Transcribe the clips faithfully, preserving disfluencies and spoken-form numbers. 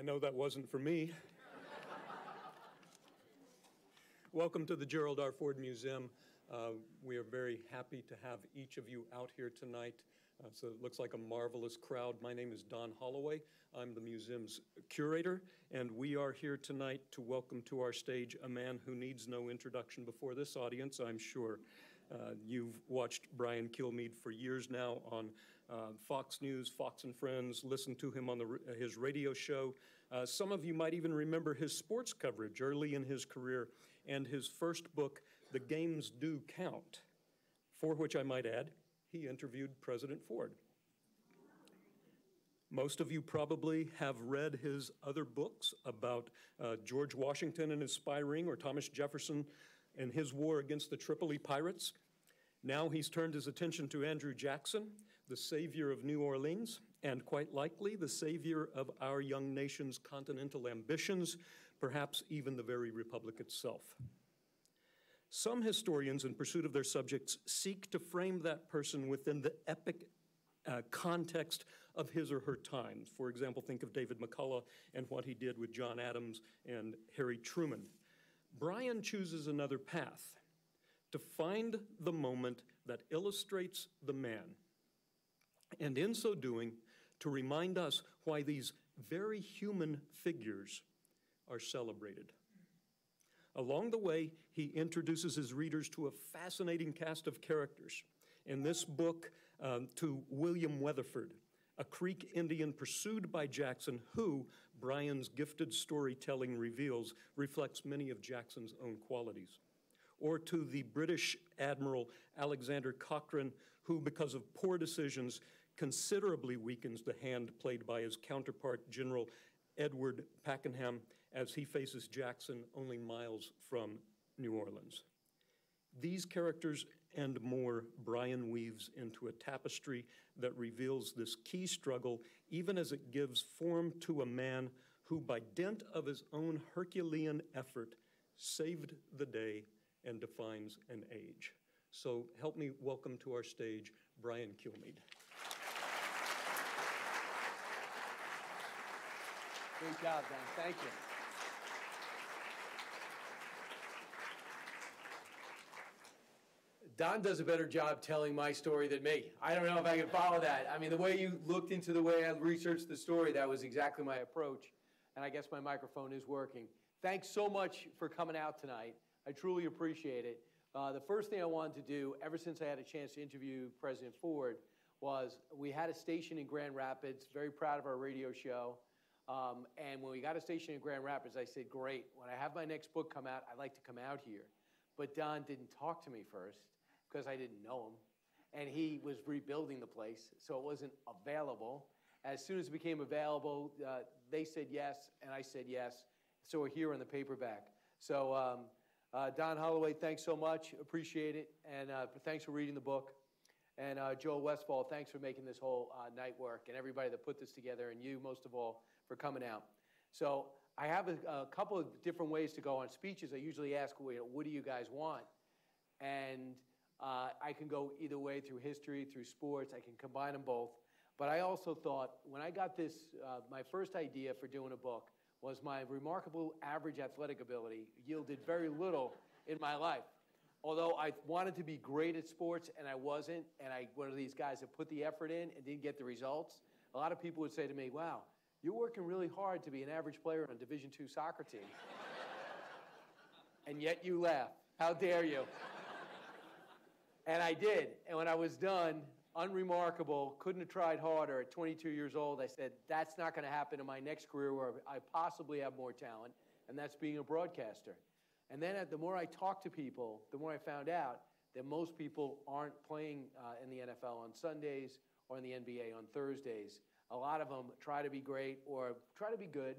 I know that wasn't for me. Welcome to the Gerald R. Ford Museum. Uh, we are very happy to have each of you out here tonight. Uh, so it looks like a marvelous crowd. My name is Don Holloway. I'm the museum's curator, and we are here tonight to welcome to our stage a man who needs no introduction before this audience, I'm sure. Uh, you've watched Brian Kilmeade for years now on uh, Fox News, Fox and Friends, listened to him on the, his radio show. Uh, some of you might even remember his sports coverage early in his career and his first book, The Games Do Count, for which I might add, he interviewed President Ford. Most of you probably have read his other books about uh, George Washington and his spy ring, or Thomas Jefferson and his war against the Tripoli Pirates. Now he's turned his attention to Andrew Jackson, the savior of New Orleans, and quite likely the savior of our young nation's continental ambitions, perhaps even the very republic itself. Some historians, in pursuit of their subjects, seek to frame that person within the epic Uh, context of his or her times. For example, think of David McCullough and what he did with John Adams and Harry Truman. Brian chooses another path, to find the moment that illustrates the man, and in so doing, to remind us why these very human figures are celebrated. Along the way, he introduces his readers to a fascinating cast of characters. In this book, um, to William Weatherford, a Creek Indian pursued by Jackson, who, Brian's gifted storytelling reveals, reflects many of Jackson's own qualities. Or to the British Admiral Alexander Cochrane, who, because of poor decisions, considerably weakens the hand played by his counterpart, General Edward Pakenham, as he faces Jackson only miles from New Orleans. These characters and more Brian weaves into a tapestry that reveals this key struggle, even as it gives form to a man who, by dint of his own Herculean effort, saved the day and defines an age. So help me welcome to our stage, Brian Kilmeade. Great job, Dan. Thank you. Don does a better job telling my story than me. I don't know if I can follow that. I mean, the way you looked into the way I researched the story, that was exactly my approach. And I guess my microphone is working. Thanks so much for coming out tonight. I truly appreciate it. Uh, the first thing I wanted to do, ever since I had a chance to interview President Ford, was we had a station in Grand Rapids, very proud of our radio show. Um, and when we got a station in Grand Rapids, I said, great, when I have my next book come out, I'd like to come out here. But Don didn't talk to me first, because I didn't know him, and he was rebuilding the place, so it wasn't available. As soon as it became available, uh, they said yes, and I said yes, so we're here on the paperback. So um, uh, Don Holloway, thanks so much, appreciate it, and uh, thanks for reading the book. And uh, Joel Westfall, thanks for making this whole uh, night work, and everybody that put this together, and you, most of all, for coming out. So I have a, a couple of different ways to go on speeches. I usually ask, what do you guys want? And Uh, I can go either way through history, through sports. I can combine them both. But I also thought, when I got this, uh, my first idea for doing a book was my remarkable average athletic ability yielded very little in my life. Although I wanted to be great at sports, and I wasn't, and I one of these guys that put the effort in and didn't get the results, a lot of people would say to me, wow, you're working really hard to be an average player on a Division two soccer team. And yet you laugh. How dare you? And I did, and when I was done, unremarkable, couldn't have tried harder at twenty-two years old, I said, that's not gonna happen in my next career where I possibly have more talent, and that's being a broadcaster. And then the more I talked to people, the more I found out that most people aren't playing uh, in the N F L on Sundays or in the N B A on Thursdays. A lot of them try to be great or try to be good,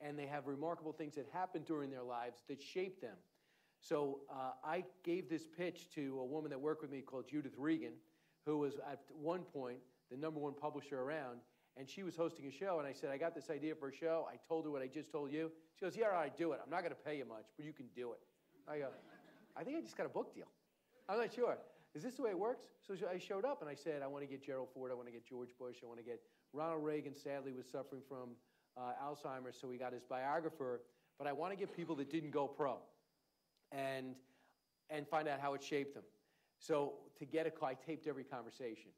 and they have remarkable things that happen during their lives that shape them. So uh, I gave this pitch to a woman that worked with me called Judith Regan, who was at one point the number one publisher around, and she was hosting a show, and I said, I got this idea for a show. I told her what I just told you. She goes, yeah, all right, do it. I'm not gonna pay you much, but you can do it. I go, I think I just got a book deal. I'm not sure. Is this the way it works? So I showed up, and I said, I wanna get Gerald Ford, I wanna get George Bush, I wanna get Ronald Reagan, sadly, was suffering from uh, Alzheimer's, so we got his biographer. But I want to get people that didn't go pro and, and find out how it shaped them. So to get a call, I taped every conversation.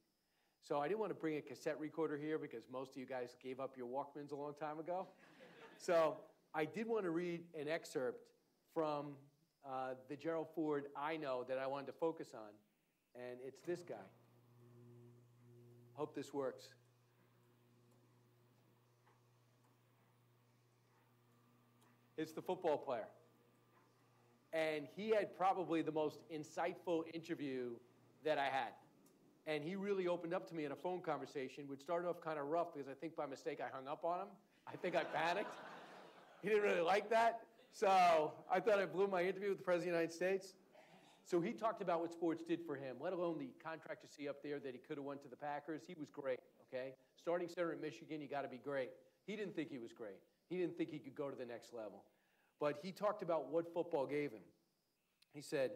So I didn't want to bring a cassette recorder here because most of you guys gave up your Walkmans a long time ago. So I did want to read an excerpt from uh, the Gerald Ford I know that I wanted to focus on, and it's this guy. Hope this works. It's the football player. And he had probably the most insightful interview that I had. And he really opened up to me in a phone conversation, which started off kind of rough because I think by mistake I hung up on him. I think I panicked. He didn't really like that. So I thought I blew my interview with the President of the United States. So he talked about what sports did for him, let alone the contract you see up there that he could have went to the Packers. He was great, okay? Starting center in Michigan, you got to be great. He didn't think he was great. He didn't think he could go to the next level. But he talked about what football gave him. He said,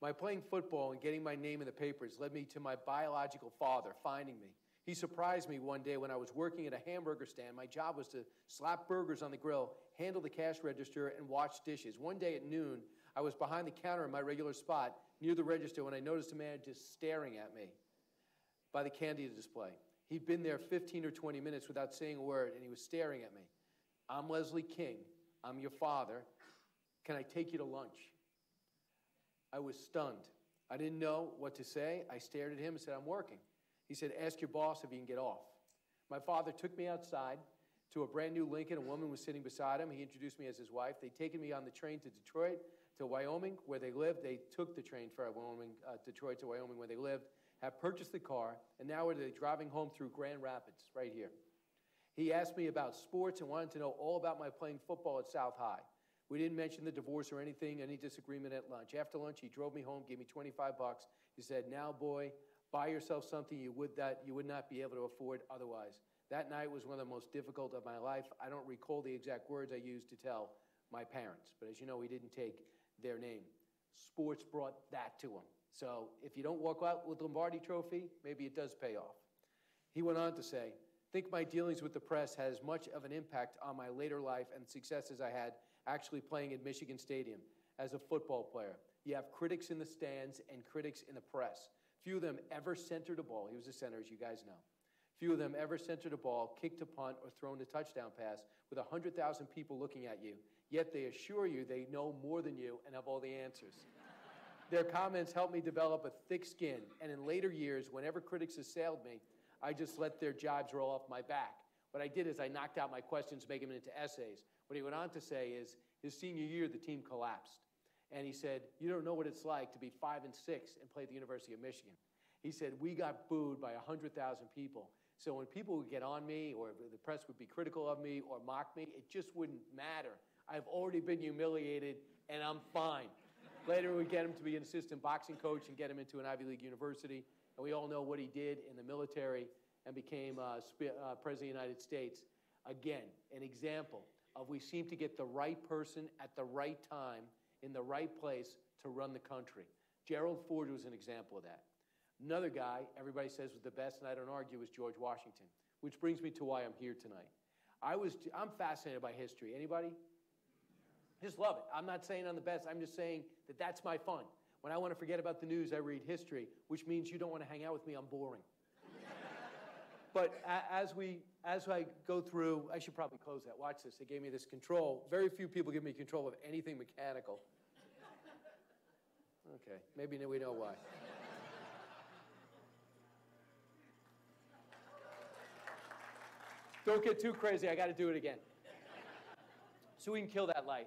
my playing football and getting my name in the papers led me to my biological father finding me. He surprised me one day when I was working at a hamburger stand. My job was to slap burgers on the grill, handle the cash register, and wash dishes. One day at noon, I was behind the counter in my regular spot near the register when I noticed a man just staring at me by the candy display. He'd been there fifteen or twenty minutes without saying a word, and he was staring at me. I'm Leslie King. I'm your father. Can I take you to lunch? I was stunned. I didn't know what to say. I stared at him and said, I'm working. He said, ask your boss if you can get off. My father took me outside to a brand new Lincoln. A woman was sitting beside him. He introduced me as his wife. They'd taken me on the train to Detroit, to Wyoming, where they lived. They took the train from Wyoming, uh, Detroit to Wyoming, where they lived, have purchased the car, and now they're driving home through Grand Rapids, right here. He asked me about sports and wanted to know all about my playing football at South High. We didn't mention the divorce or anything, any disagreement at lunch. After lunch, he drove me home, gave me twenty-five bucks. He said, now, boy, buy yourself something you would, that you would not be able to afford otherwise. That night was one of the most difficult of my life. I don't recall the exact words I used to tell my parents, but as you know, he didn't take their name. Sports brought that to him. So if you don't walk out with Lombardi trophy, maybe it does pay off. He went on to say, I think my dealings with the press had as much of an impact on my later life and successes I had actually playing at Michigan Stadium as a football player. You have critics in the stands and critics in the press. Few of them ever centered a ball. He was a center, as you guys know. Few of them ever centered a ball, kicked a punt, or thrown a touchdown pass with one hundred thousand people looking at you, yet they assure you they know more than you and have all the answers. Their comments helped me develop a thick skin, and in later years, whenever critics assailed me, I just let their jibes roll off my back. What I did is I knocked out my questions, making them into essays. What he went on to say is his senior year, the team collapsed. And he said, you don't know what it's like to be five and six and play at the University of Michigan. He said, we got booed by one hundred thousand people. So when people would get on me or the press would be critical of me or mock me, it just wouldn't matter. I've already been humiliated, and I'm fine. Later, we get him to be an assistant boxing coach and get him into an Ivy League university. And we all know what he did in the military and became uh, uh, President of the United States. Again, an example of we seem to get the right person at the right time in the right place to run the country. Gerald Ford was an example of that. Another guy everybody says was the best, and I don't argue, was George Washington, which brings me to why I'm here tonight. I was, I'm fascinated by history. Anybody? Just love it. I'm not saying I'm the best. I'm just saying that that's my fun. When I want to forget about the news, I read history, which means you don't want to hang out with me. I'm boring. But as, we, as I go through, I should probably close that. Watch this. They gave me this control. Very few people give me control of anything mechanical. Okay, maybe we know why. Don't get too crazy. I got to do it again. So we can kill that light.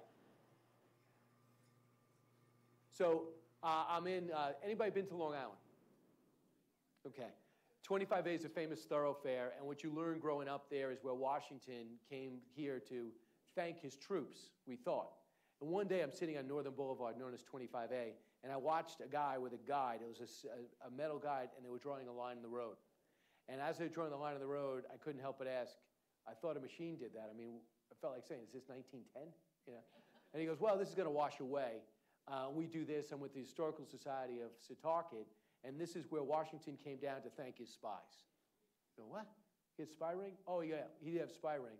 So uh, I'm in, uh, anybody been to Long Island? Okay. twenty-five A is a famous thoroughfare, and what you learn growing up there is where Washington came here to thank his troops, we thought. And one day I'm sitting on Northern Boulevard, known as twenty-five A, and I watched a guy with a guide. It was a, a metal guide, and they were drawing a line in the road. And as they were drawing the line in the road, I couldn't help but ask, I thought a machine did that. I mean, I felt like saying, is this nineteen ten? You know? And he goes, well, this is going to wash away. Uh, we do this. I'm with the Historical Society of Setauket. And this is where Washington came down to thank his spies. You know, what? His spy ring? Oh, yeah, he did have a spy ring.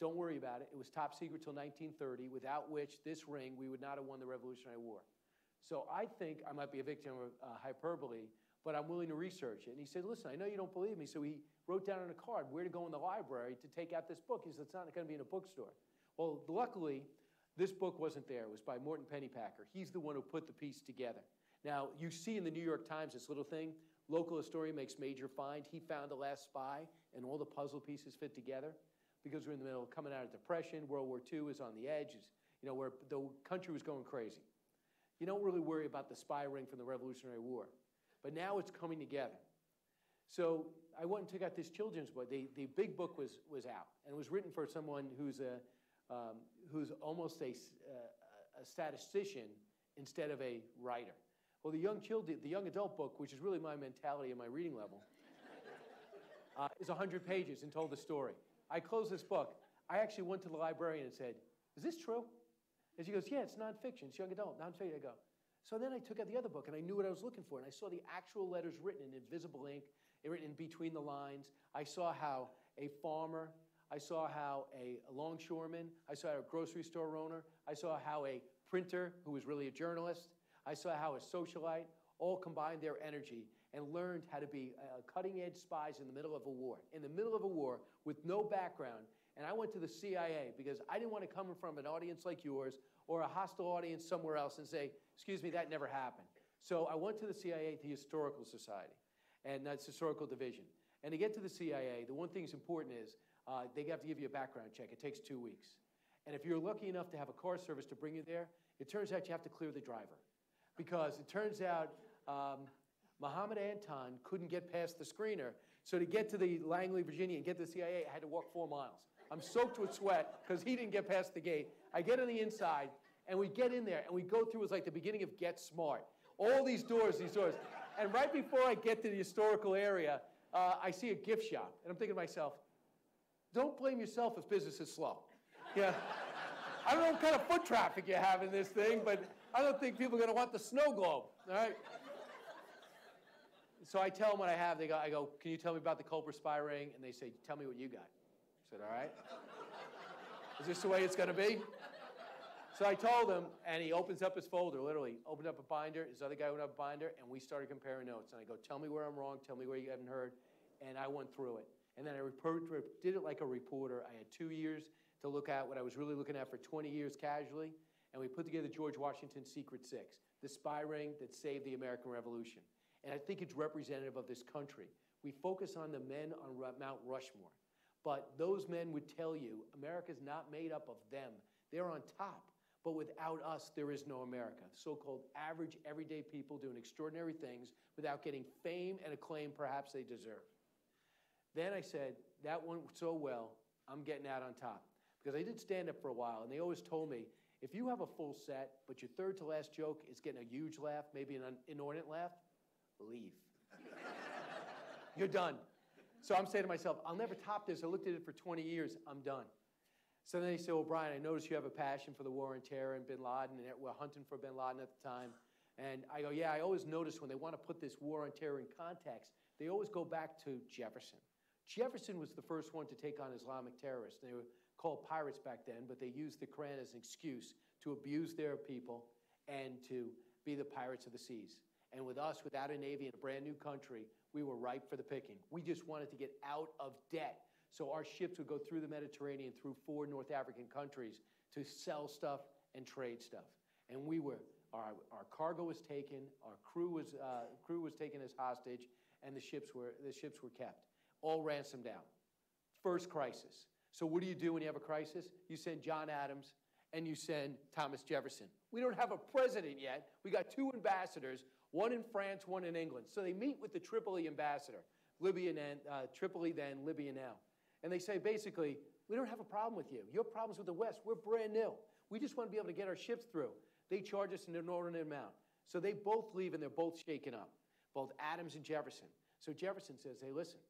Don't worry about it. It was top secret till nineteen thirty, without which this ring, we would not have won the Revolutionary War. So I think I might be a victim of uh, hyperbole, but I'm willing to research it. And he said, listen, I know you don't believe me. So he wrote down on a card where to go in the library to take out this book. He said, it's not going to be in a bookstore. Well, luckily, this book wasn't there. It was by Morton Pennypacker. He's the one who put the piece together. Now, you see in the New York Times this little thing. Local historian makes major find. He found the last spy, and all the puzzle pieces fit together. Because we're in the middle of coming out of Depression, World War Two is on the edge, is, you know, where the country was going crazy. You don't really worry about the spy ring from the Revolutionary War. But now it's coming together. So I went and took out this children's book. The, the big book was, was out, and it was written for someone who's, a, um, who's almost a, a, a statistician instead of a writer. Well, the young, child, the young adult book, which is really my mentality and my reading level, uh, is one hundred pages and told the story. I closed this book. I actually went to the librarian and said, is this true? And she goes, yeah, it's nonfiction. It's young adult, nonfiction. I go. So then I took out the other book, and I knew what I was looking for. And I saw the actual letters written in invisible ink, written in between the lines. I saw how a farmer, I saw how a longshoreman, I saw a grocery store owner, I saw how a printer who was really a journalist, I saw how a socialite all combined their energy and learned how to be uh, cutting-edge spies in the middle of a war, in the middle of a war with no background. And I went to the C I A because I didn't want to come from an audience like yours or a hostile audience somewhere else and say, excuse me, that never happened. So I went to the C I A, the Historical Society, and that's Historical Division. And to get to the C I A, the one thing that's important is uh, they have to give you a background check. It takes two weeks. And if you're lucky enough to have a car service to bring you there, it turns out you have to clear the driver. Because it turns out um, Muhammad Anton couldn't get past the screener. So to get to the Langley, Virginia, and get to the C I A, I had to walk four miles. I'm soaked with sweat because he didn't get past the gate. I get on the inside, and we get in there, and we go through. It's like the beginning of Get Smart. All these doors, these doors. And right before I get to the historical area, uh, I see a gift shop. And I'm thinking to myself, don't blame yourself if business is slow. Yeah. I don't know what kind of foot traffic you have in this thing, but I don't think people are going to want the snow globe. All right? So I tell them what I have. They go, I go, can you tell me about the Culper spy ring? And they say, tell me what you got. I said, all right. Is this the way it's going to be? So I told him, and he opens up his folder, literally. Opened up a binder. His other guy opened up a binder, and we started comparing notes. And I go, tell me where I'm wrong. Tell me where you haven't heard. And I went through it. And then I report, did it like a reporter. I had two years to look at what I was really looking at for twenty years casually. And we put together George Washington's Secret Six, the spy ring that saved the American Revolution. And I think it's representative of this country. We focus on the men on Mount Rushmore. But those men would tell you, America's not made up of them. They're on top. But without us, there is no America. So-called average, everyday people doing extraordinary things without getting fame and acclaim perhaps they deserve. Then I said, that went so well, I'm getting out on top. Because I did stand up for a while, and they always told me, if you have a full set, but your third to last joke is getting a huge laugh, maybe an inordinate laugh, leave. You're done. So I'm saying to myself, I'll never top this. I looked at it for twenty years. I'm done. So then they say, well, Brian, I noticed you have a passion for the war on terror and bin Laden, and we're hunting for bin Laden at the time. And I go, yeah, I always notice when they want to put this war on terror in context, they always go back to Jefferson. Jefferson was the first one to take on Islamic terrorists. They were called pirates back then, but they used the Koran as an excuse to abuse their people and to be the pirates of the seas. And with us, without a navy and a brand new country, we were ripe for the picking. We just wanted to get out of debt. So our ships would go through the Mediterranean, through four North African countries to sell stuff and trade stuff. And we were, our, our cargo was taken, our crew was, uh, crew was taken as hostage, and the ships were, the ships were kept, all ransomed down. First crisis. So what do you do when you have a crisis? You send John Adams and you send Thomas Jefferson. We don't have a president yet. We got two ambassadors, one in France, one in England. So they meet with the Tripoli ambassador, Libyan and, uh, Tripoli then, Libya now. And they say, basically, we don't have a problem with you. Your problem's with the West. We're brand new. We just want to be able to get our ships through. They charge us an inordinate amount. So they both leave and they're both shaken up, both Adams and Jefferson. So Jefferson says, hey, listen.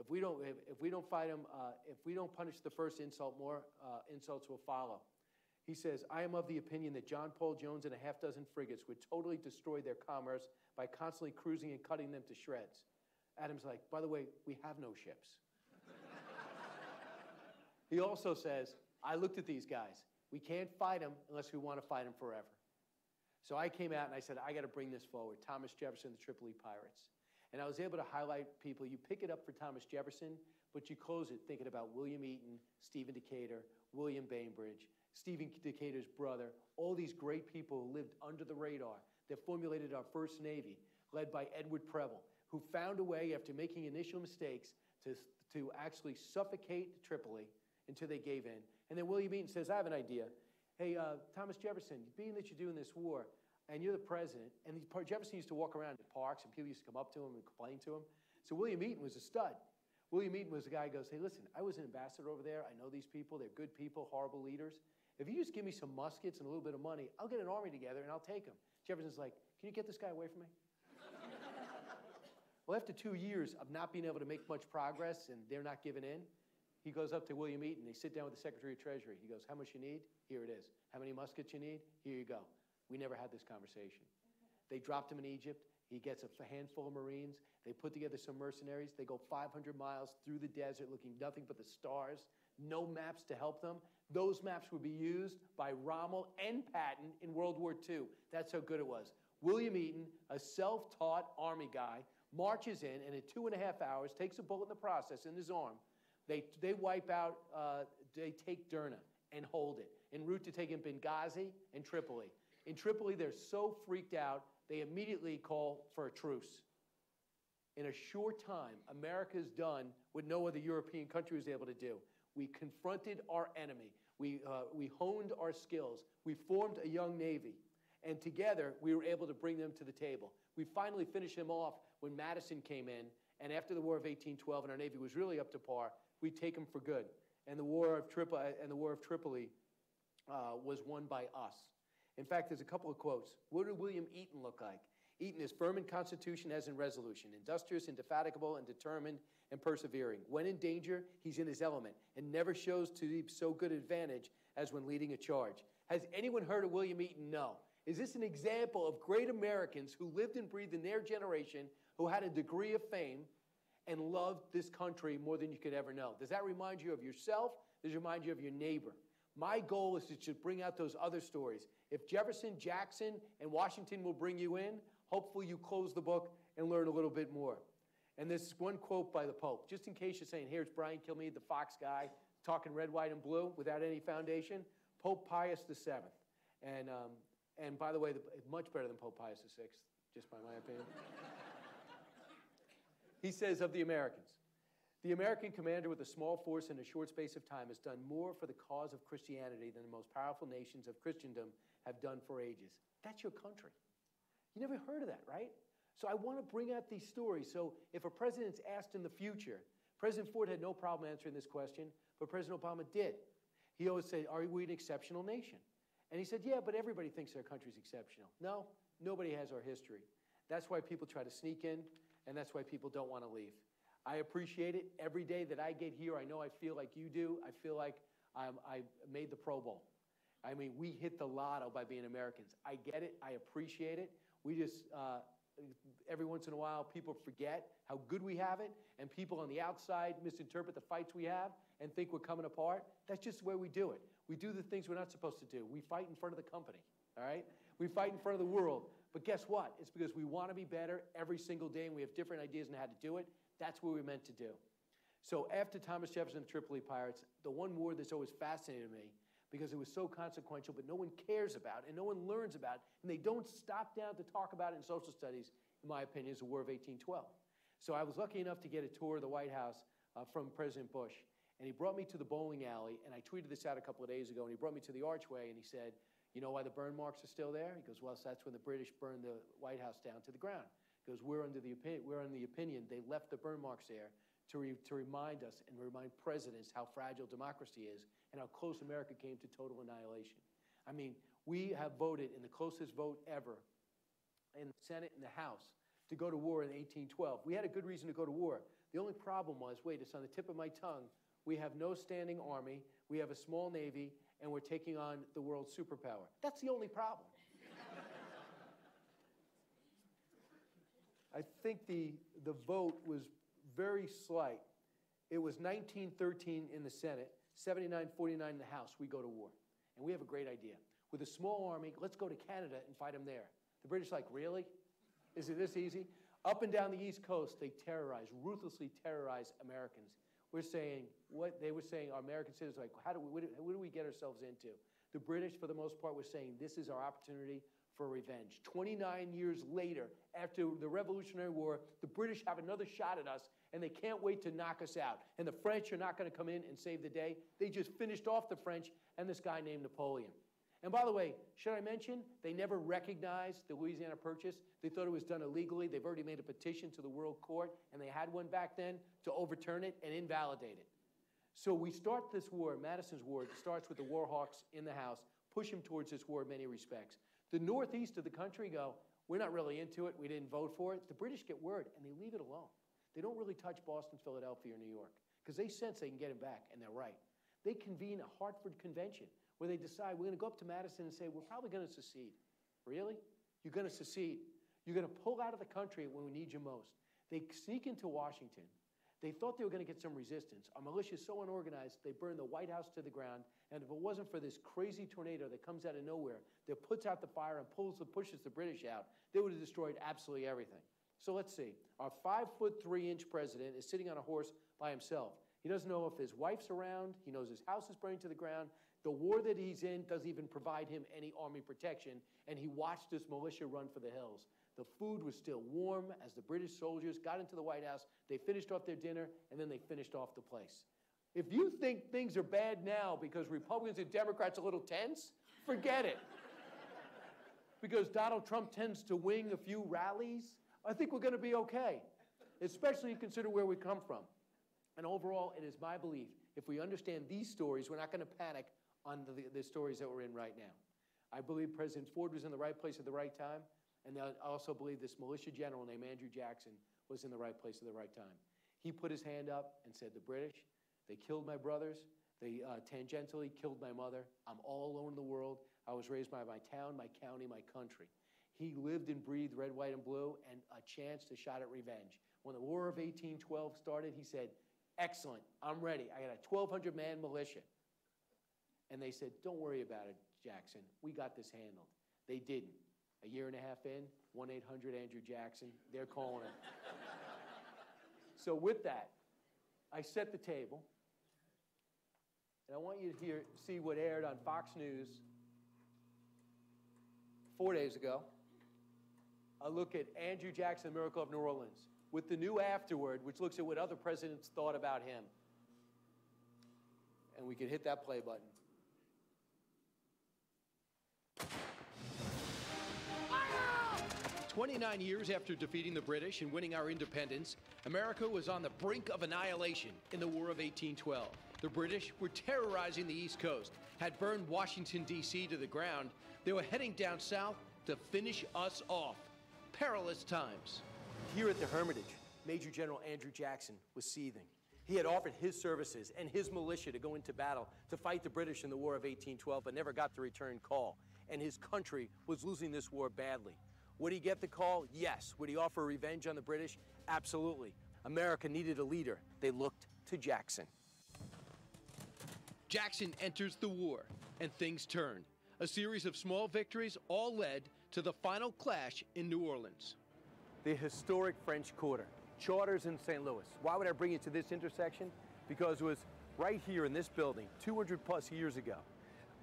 If we don't, if we don't fight him, uh, if we don't punish the first insult, more uh, insults will follow. He says, I am of the opinion that John Paul Jones and a half dozen frigates would totally destroy their commerce by constantly cruising and cutting them to shreds. Adams like, by the way, we have no ships. He also says, I looked at these guys. We can't fight them unless we want to fight them forever. So I came out and I said, I got to bring this forward. Thomas Jefferson, the Tripoli Pirates. And I was able to highlight people. You pick it up for Thomas Jefferson, but you close it thinking about William Eaton, Stephen Decatur, William Bainbridge, Stephen Decatur's brother, all these great people who lived under the radar that formulated our first Navy, led by Edward Preble, who found a way, after making initial mistakes, to, to actually suffocate Tripoli until they gave in. And then William Eaton says, I have an idea. Hey, uh, Thomas Jefferson, being that you're doing this war, and you're the president, and Jefferson used to walk around in parks, and people used to come up to him and complain to him. So William Eaton was a stud. William Eaton was the guy who goes, hey, listen, I was an ambassador over there. I know these people. They're good people, horrible leaders. If you just give me some muskets and a little bit of money, I'll get an army together, and I'll take them. Jefferson's like, can you get this guy away from me? Well, after two years of not being able to make much progress, and they're not giving in, he goes up to William Eaton. They sit down with the Secretary of Treasury. He goes, how much you need? Here it is. How many muskets you need? Here you go. We never had this conversation. They dropped him in Egypt. He gets a handful of Marines. They put together some mercenaries. They go five hundred miles through the desert looking nothing but the stars, no maps to help them. Those maps would be used by Rommel and Patton in World War Two. That's how good it was. William Eaton, a self-taught army guy, marches in and in two and a half hours takes a bullet in the process in his arm. They, they wipe out, uh, they take Derna and hold it, en route to taking Benghazi and Tripoli. In Tripoli, they're so freaked out, they immediately call for a truce. In a short time, America's done what no other European country was able to do. We confronted our enemy. We, uh, we honed our skills. We formed a young navy. And together, we were able to bring them to the table. We finally finished them off when Madison came in. And after the War of eighteen twelve, and our navy was really up to par, we take them for good. And the War of, Tripo- and the War of Tripoli uh, was won by us. In fact, there's a couple of quotes. What did William Eaton look like? Eaton is firm in constitution as in resolution, industrious, indefatigable, and determined, and persevering. When in danger, he's in his element, and never shows to so good advantage as when leading a charge. Has anyone heard of William Eaton? No. Is this an example of great Americans who lived and breathed in their generation, who had a degree of fame, and loved this country more than you could ever know? Does that remind you of yourself? Does it remind you of your neighbor? My goal is to just bring out those other stories. If Jefferson, Jackson, and Washington will bring you in, hopefully you close the book and learn a little bit more. And this is one quote by the Pope. Just in case you're saying, here's Brian Kilmeade, the Fox guy, talking red, white, and blue without any foundation. Pope Pius the seventh. And, um, and by the way, the, much better than Pope Pius the sixth, just by my opinion. He says of the Americans, the American commander with a small force in a short space of time has done more for the cause of Christianity than the most powerful nations of Christendom have done for ages. That's your country. You never heard of that, right? So I want to bring out these stories. So if a president's asked in the future, President Ford had no problem answering this question, but President Obama did. He always said, are we an exceptional nation? And he said, yeah, but everybody thinks their country's exceptional. No, nobody has our history. That's why people try to sneak in, and that's why people don't want to leave. I appreciate it. Every day that I get here, I know I feel like you do. I feel like I'm, I made the Pro Bowl. I mean, we hit the lotto by being Americans. I get it. I appreciate it. We just, uh, every once in a while, people forget how good we have it, and people on the outside misinterpret the fights we have and think we're coming apart. That's just the way we do it. We do the things we're not supposed to do. We fight in front of the company, all right? We fight in front of the world. But guess what? It's because we want to be better every single day, and we have different ideas on how to do it. That's what we're meant to do. So after Thomas Jefferson and the Tripoli Pirates, the one war that's always fascinated me, because it was so consequential, but no one cares about it, and no one learns about it, and they don't stop down to talk about it in social studies, in my opinion, is the War of eighteen twelve. So I was lucky enough to get a tour of the White House uh, from President Bush, and he brought me to the bowling alley, and I tweeted this out a couple of days ago, and he brought me to the archway, and he said, you know why the burn marks are still there? He goes, well, so that's when the British burned the White House down to the ground. Because we're under the opinion, we're under the opinion they left the burn marks there to, re, to remind us and remind presidents how fragile democracy is and how close America came to total annihilation. I mean, we have voted in the closest vote ever in the Senate and the House to go to war in eighteen twelve. We had a good reason to go to war. The only problem was, wait, it's on the tip of my tongue, we have no standing army, we have a small navy, and we're taking on the world's superpower. That's the only problem. I think the, the vote was very slight. It was nineteen thirteen in the Senate, seventy-nine forty-nine in the House, we go to war. And we have a great idea. With a small army, let's go to Canada and fight them there. The British are like, really? Is it this easy? Up and down the East Coast, they terrorize, ruthlessly terrorize Americans. We're saying, what they were saying, our American citizens, like, how do we, what do, what do we get ourselves into? The British, for the most part, were saying, this is our opportunity for revenge. twenty-nine years later, after the Revolutionary War, the British have another shot at us, and they can't wait to knock us out. And the French are not going to come in and save the day. They just finished off the French and this guy named Napoleon. And by the way, should I mention, they never recognized the Louisiana Purchase. They thought it was done illegally. They've already made a petition to the World Court, and they had one back then, to overturn it and invalidate it. So we start this war, Madison's war, it starts with the war hawks in the House, push him towards this war in many respects. The northeast of the country go, we're not really into it, we didn't vote for it. The British get word, and they leave it alone. They don't really touch Boston, Philadelphia, or New York, because they sense they can get it back, and they're right. They convene a Hartford Convention, where they decide, we're going to go up to Madison and say, we're probably going to secede. Really? You're going to secede. You're going to pull out of the country when we need you most. They sneak into Washington. They thought they were going to get some resistance. Our militia is so unorganized, they burn the White House to the ground. And if it wasn't for this crazy tornado that comes out of nowhere, that puts out the fire and pulls the, pushes the British out, they would have destroyed absolutely everything. So let's see. Our five foot three inch president is sitting on a horse by himself. He doesn't know if his wife's around. He knows his house is burning to the ground. The war that he's in doesn't even provide him any army protection, and he watched this militia run for the hills. The food was still warm as the British soldiers got into the White House. They finished off their dinner, and then they finished off the place. If you think things are bad now because Republicans and Democrats are a little tense, forget it. Because Donald Trump tends to wing a few rallies, I think we're going to be okay, especially consider where we come from. And overall, it is my belief, if we understand these stories, we're not going to panic on the, the stories that we're in right now. I believe President Ford was in the right place at the right time, and I also believe this militia general named Andrew Jackson was in the right place at the right time. He put his hand up and said, the British, they killed my brothers, they uh, tangentially killed my mother, I'm all alone in the world, I was raised by my town, my county, my country. He lived and breathed red, white, and blue, and a chance to shot at revenge. When the War of eighteen twelve started, he said, excellent, I'm ready. I got a twelve hundred man militia. And they said, don't worry about it, Jackson. We got this handled. They didn't. A year and a half in, one eight hundred Andrew Jackson, they're calling him. So with that, I set the table. And I want you to hear, see what aired on Fox News four days ago. A look at Andrew Jackson, the Miracle of New Orleans, with the new afterword, which looks at what other presidents thought about him. And we can hit that play button. twenty-nine years after defeating the British and winning our independence, America was on the brink of annihilation in the War of eighteen twelve. The British were terrorizing the East Coast, had burned Washington, D C to the ground. They were heading down south to finish us off. Perilous times. Here at the Hermitage, Major General Andrew Jackson was seething. He had offered his services and his militia to go into battle to fight the British in the War of eighteen twelve, but never got the return call. And his country was losing this war badly. Would he get the call? Yes. Would he offer revenge on the British? Absolutely. America needed a leader. They looked to Jackson. Jackson enters the war, and things turn. A series of small victories all led to the final clash in New Orleans. The historic French Quarter, Charters in Saint Louis. Why would I bring you to this intersection? Because it was right here in this building, two hundred plus years ago,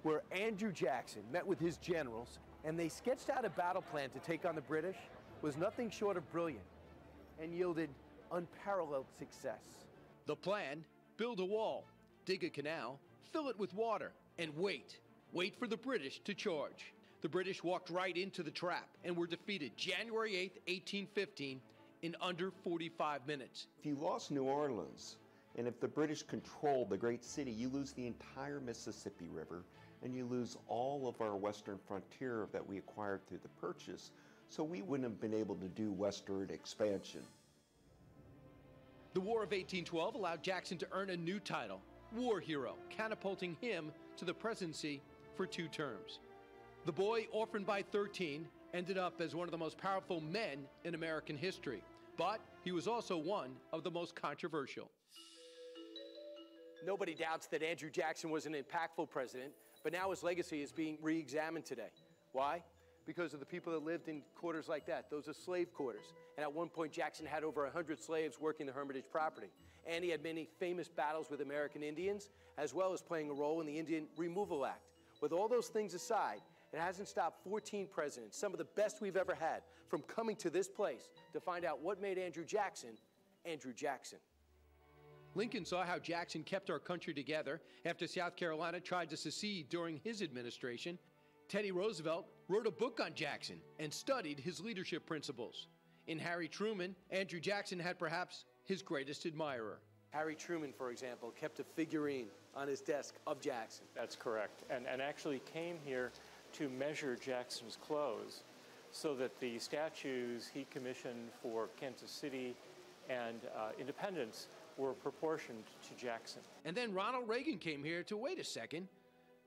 where Andrew Jackson met with his generals, and they sketched out a battle plan to take on the British, was nothing short of brilliant, and yielded unparalleled success. The plan, build a wall, dig a canal, fill it with water, and wait. Wait for the British to charge. The British walked right into the trap and were defeated January eighth, eighteen fifteen, in under forty-five minutes. If you lost New Orleans, and if the British controlled the great city, you lose the entire Mississippi River, and you lose all of our western frontier that we acquired through the purchase, so we wouldn't have been able to do westward expansion. The War of eighteen twelve allowed Jackson to earn a new title, War Hero, catapulting him to the presidency for two terms. The boy, orphaned by thirteen, ended up as one of the most powerful men in American history, but he was also one of the most controversial. Nobody doubts that Andrew Jackson was an impactful president, but now his legacy is being re-examined today. Why? Because of the people that lived in quarters like that. Those are slave quarters. And at one point, Jackson had over one hundred slaves working the Hermitage property. And he had many famous battles with American Indians, as well as playing a role in the Indian Removal Act. With all those things aside, it hasn't stopped fourteen presidents, some of the best we've ever had, from coming to this place to find out what made Andrew Jackson, Andrew Jackson. Lincoln saw how Jackson kept our country together after South Carolina tried to secede during his administration. Teddy Roosevelt wrote a book on Jackson and studied his leadership principles. In Harry Truman, Andrew Jackson had perhaps his greatest admirer. Harry Truman, for example, kept a figurine on his desk of Jackson. That's correct, and, and actually came here to measure Jackson's clothes so that the statues he commissioned for Kansas City and uh, Independence were proportioned to Jackson. And then Ronald Reagan came here to, wait a second,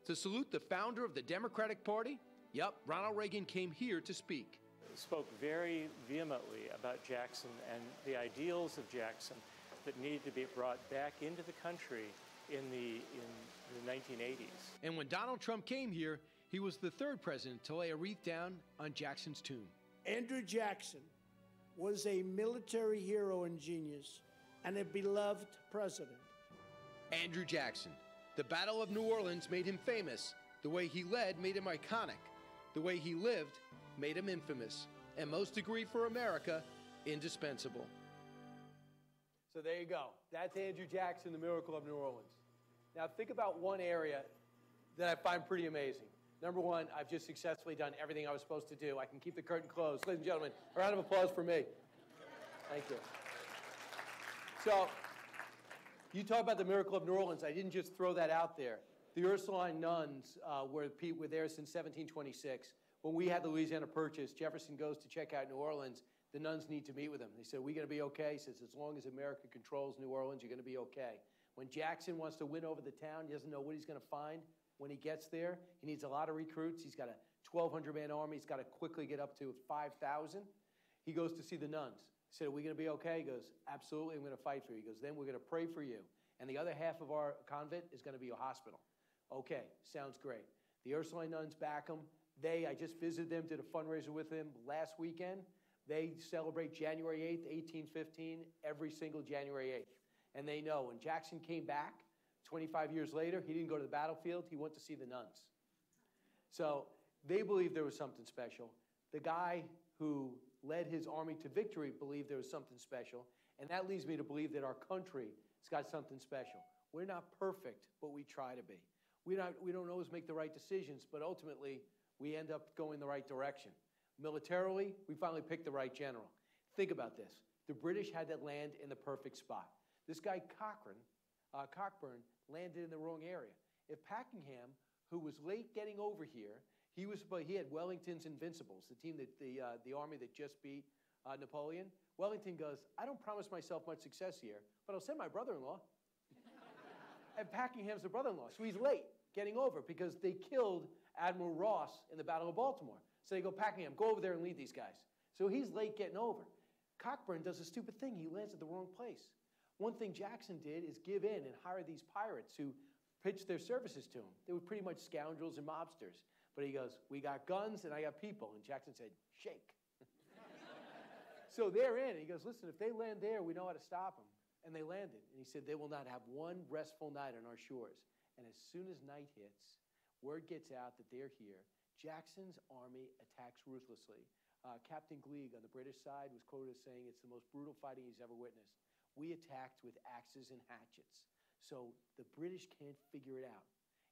to salute the founder of the Democratic Party. Yep, Ronald Reagan came here to speak. He spoke very vehemently about Jackson and the ideals of Jackson that needed to be brought back into the country in the, in the nineteen eighties. And when Donald Trump came here, he was the third president to lay a wreath down on Jackson's tomb. Andrew Jackson was a military hero and genius, and a beloved president. Andrew Jackson. The Battle of New Orleans made him famous. The way he led made him iconic. The way he lived made him infamous. And most agree for America, indispensable. So there you go. That's Andrew Jackson, the miracle of New Orleans. Now think about one area that I find pretty amazing. Number one, I've just successfully done everything I was supposed to do. I can keep the curtain closed. Ladies and gentlemen, a round of applause for me. Thank you. So, you talk about the miracle of New Orleans. I didn't just throw that out there. The Ursuline nuns uh, were, were there since seventeen twenty-six. When we had the Louisiana Purchase, Jefferson goes to check out New Orleans. The nuns need to meet with him. They said, we're going to be okay. He says, as long as America controls New Orleans, you're going to be okay. When Jackson wants to win over the town, he doesn't know what he's going to find when he gets there. He needs a lot of recruits. He's got a twelve hundred man army. He's got to quickly get up to five thousand. He goes to see the nuns. He said, are we going to be okay? He goes, absolutely, I'm going to fight for you. He goes, then we're going to pray for you. And the other half of our convent is going to be a hospital. Okay, sounds great. The Ursuline nuns back them. They, I just visited them, did a fundraiser with them last weekend. They celebrate January eighth, eighteen fifteen, every single January eighth. And they know when Jackson came back twenty-five years later, he didn't go to the battlefield, he went to see the nuns. So they believed there was something special. The guy who led his army to victory believed there was something special, and that leads me to believe that our country has got something special. We're not perfect, but we try to be. We don't, we don't always make the right decisions, but ultimately, we end up going the right direction. Militarily, we finally picked the right general. Think about this. The British had that land in the perfect spot. This guy Cochrane, uh, Cockburn landed in the wrong area. If Pakenham, who was late getting over here, He, was, he had Wellington's Invincibles, the team that the, uh, the army that just beat uh, Napoleon. Wellington goes, I don't promise myself much success here, but I'll send my brother-in-law. And Pakenham's the brother-in-law, so he's late getting over because they killed Admiral Ross in the Battle of Baltimore. So they go, Pakenham, go over there and lead these guys. So he's late getting over. Cockburn does a stupid thing. He lands at the wrong place. One thing Jackson did is give in and hire these pirates who pitched their services to him. They were pretty much scoundrels and mobsters. But he goes, we got guns and I got people. And Jackson said, shake. So they're in. And he goes, listen, if they land there, we know how to stop them. And they landed. And he said, they will not have one restful night on our shores. And as soon as night hits, word gets out that they're here. Jackson's army attacks ruthlessly. Uh, Captain Gleig on the British side was quoted as saying, it's the most brutal fighting he's ever witnessed. We attacked with axes and hatchets. So the British can't figure it out.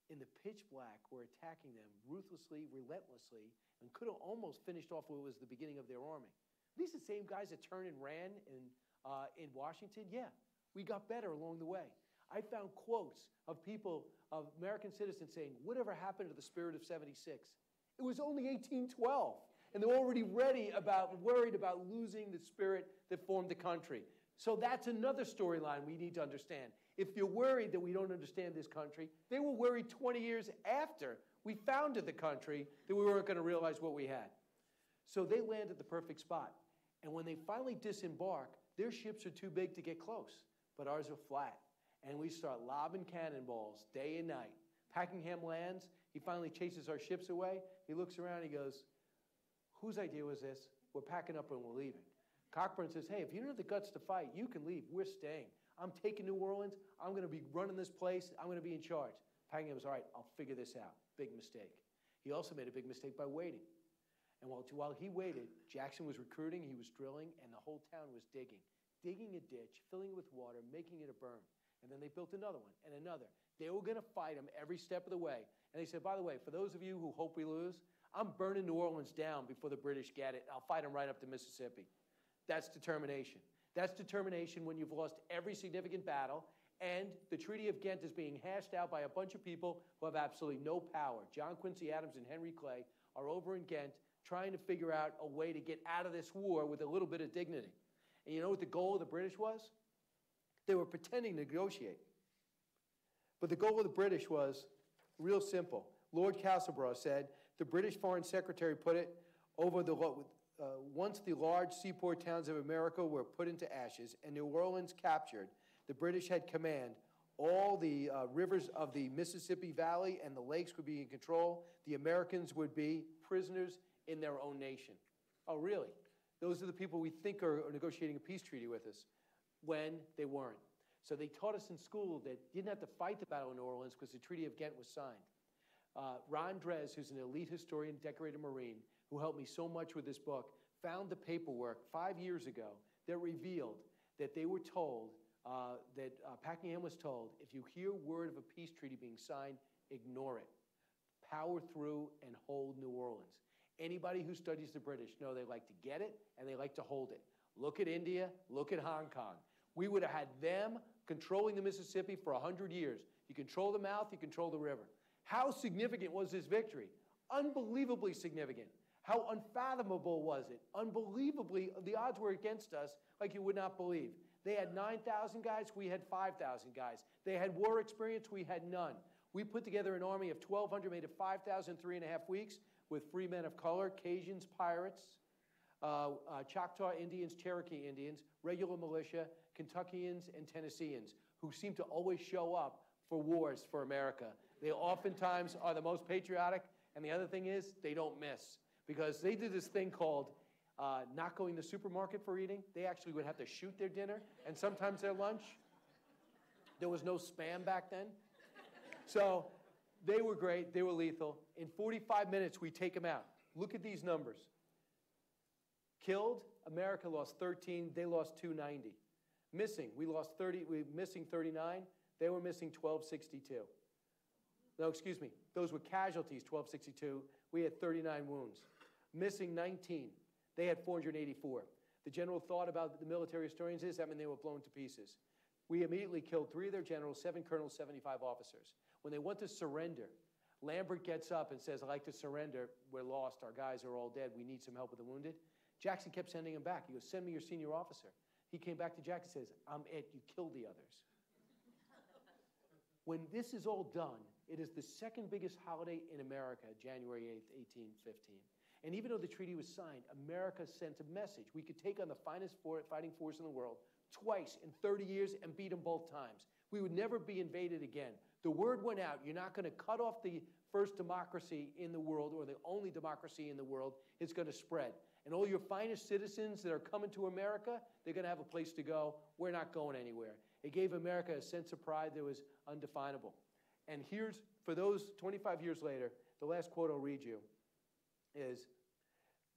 In the pitch black, were attacking them ruthlessly, relentlessly, and could have almost finished off what was the beginning of their army. These are the same guys that turned and ran in, uh, in Washington. Yeah, we got better along the way. I found quotes of people, of American citizens saying, whatever happened to the spirit of seventy-six? It was only eighteen twelve, and they're already ready about, worried about losing the spirit that formed the country. So that's another storyline we need to understand. If you're worried that we don't understand this country, they were worried twenty years after we founded the country that we weren't going to realize what we had. So they land at the perfect spot. And when they finally disembark, their ships are too big to get close, but ours are flat. and we start lobbing cannonballs day and night. Pakenham lands. He finally chases our ships away. He looks around. He goes, whose idea was this? We're packing up and we're leaving. Cockburn says, hey, if you don't have the guts to fight, you can leave. We're staying. I'm taking New Orleans. I'm going to be running this place. I'm going to be in charge. Pakenham was, all right, I'll figure this out. Big mistake. He also made a big mistake by waiting. And while, while he waited, Jackson was recruiting, he was drilling, and the whole town was digging. Digging a ditch, filling it with water, making it a berm. And then they built another one and another. They were going to fight him every step of the way. And they said, by the way, for those of you who hope we lose, I'm burning New Orleans down before the British get it. I'll fight them right up to Mississippi. That's determination. That's determination when you've lost every significant battle, and the Treaty of Ghent is being hashed out by a bunch of people who have absolutely no power. John Quincy Adams and Henry Clay are over in Ghent trying to figure out a way to get out of this war with a little bit of dignity. And you know what the goal of the British was? They were pretending to negotiate. But the goal of the British was real simple. Lord Castlereagh said, the British Foreign Secretary put it, over the uh, once the large seaport towns of America were put into ashes and New Orleans captured, the British had command. All the uh, rivers of the Mississippi Valley and the lakes would be in control. The Americans would be prisoners in their own nation. Oh, really? Those are the people we think are negotiating a peace treaty with us, when they weren't. So they taught us in school that you didn't have to fight the Battle of New Orleans because the Treaty of Ghent was signed. Uh, Ron Drez, who's an elite historian, decorated Marine, who helped me so much with this book, found the paperwork five years ago that revealed that they were told, uh, that uh, Pakenham was told, if you hear word of a peace treaty being signed, ignore it. Power through and hold New Orleans. Anybody who studies the British know they like to get it and they like to hold it. Look at India, look at Hong Kong. We would have had them controlling the Mississippi for a hundred years. You control the mouth, you control the river. How significant was this victory? Unbelievably significant. How unfathomable was it? Unbelievably, the odds were against us like you would not believe. They had nine thousand guys, we had five thousand guys. They had war experience, we had none. We put together an army of twelve hundred, made it five thousand in three and a half weeks, with free men of color, Cajuns, pirates, uh, uh, Choctaw Indians, Cherokee Indians, regular militia, Kentuckians, and Tennesseans, who seem to always show up for wars for America. They oftentimes are the most patriotic, and the other thing is they don't miss, because they did this thing called uh, not going to the supermarket for eating. They actually would have to shoot their dinner and sometimes their lunch. There was no Spam back then. So they were great. They were lethal. In forty-five minutes, we take them out. Look at these numbers. Killed, America lost thirteen. They lost two ninety. Missing, we lost thirty. We were missing thirty-nine. They were missing twelve sixty-two. No, excuse me. Those were casualties, twelve sixty-two. We had thirty-nine wounds. Missing nineteen. They had four hundred eighty-four. The general thought about the military historians is that meant they were blown to pieces. We immediately killed three of their generals, seven colonels, seventy-five officers. When they went to surrender, Lambert gets up and says, I'd like to surrender. We're lost. Our guys are all dead. We need some help with the wounded. Jackson kept sending him back. He goes, send me your senior officer. He came back to Jackson and says, I'm it. You killed the others. When this is all done, it is the second biggest holiday in America, January eighth, eighteen fifteen. And even though the treaty was signed, America sent a message. We could take on the finest fighting force in the world twice in thirty years and beat them both times. We would never be invaded again. The word went out, you're not going to cut off the first democracy in the world or the only democracy in the world. It's going to spread. And all your finest citizens that are coming to America, they're going to have a place to go. We're not going anywhere. It gave America a sense of pride that was undefinable. And here's, for those twenty-five years later, the last quote I'll read you is,